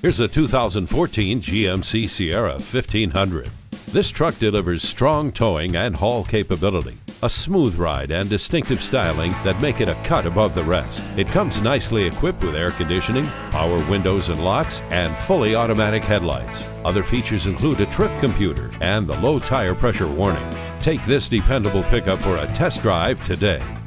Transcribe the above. Here's a 2014 GMC Sierra 1500. This truck delivers strong towing and haul capability, a smooth ride and distinctive styling that make it a cut above the rest. It comes nicely equipped with air conditioning, power windows and locks, and fully automatic headlights. Other features include a trip computer and the low tire pressure warning. Take this dependable pickup for a test drive today.